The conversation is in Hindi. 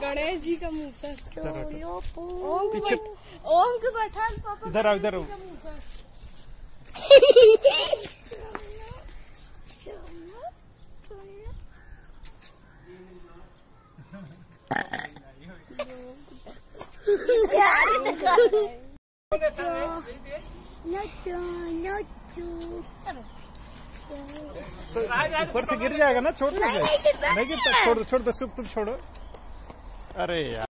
गणेश जी का मुँह सर, ओम के बैठा इधर आओ इधर आओ। ऊपर से गिर जाएगा ना, छोड़ दो, छोड़ दो, तुम छोड़ो। अरे यार।